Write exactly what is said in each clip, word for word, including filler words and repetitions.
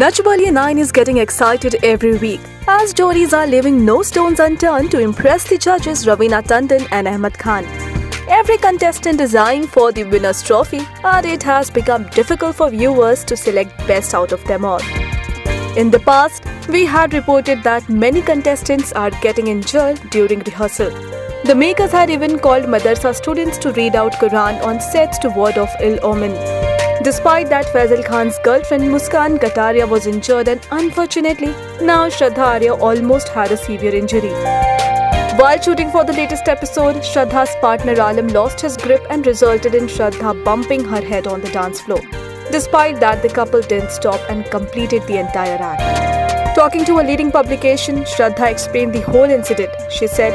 Nach Baliye nine is getting excited every week, as Jories are leaving no stones unturned to impress the judges Raveena Tandon and Ahmed Khan. Every contestant is eyeing for the winner's trophy, and it has become difficult for viewers to select best out of them all. In the past, we had reported that many contestants are getting injured during rehearsal. The makers had even called madrasa students to read out Quran on sets to ward off ill omen. Despite that, Faisal Khan's girlfriend Muskan Kataria was injured, and unfortunately, now Shraddha Arya almost had a severe injury. While shooting for the latest episode, Shraddha's partner Alam lost his grip and resulted in Shraddha bumping her head on the dance floor. Despite that, the couple didn't stop and completed the entire act. Talking to a leading publication, Shraddha explained the whole incident. She said,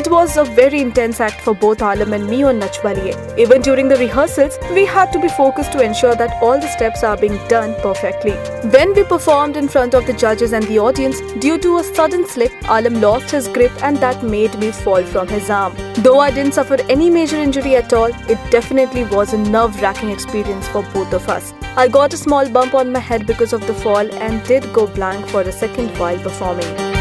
"It was a very intense act for both Alam and me on Nach Baliye. Even during the rehearsals, we had to be focused to ensure that all the steps are being done perfectly. When we performed in front of the judges and the audience, due to a sudden slip, Alam lost his grip and that made me fall from his arm. Though I didn't suffer any major injury at all, it definitely was a nerve-wracking experience for both of us. I got a small bump on my head because of the fall and did go blank for a second while performing."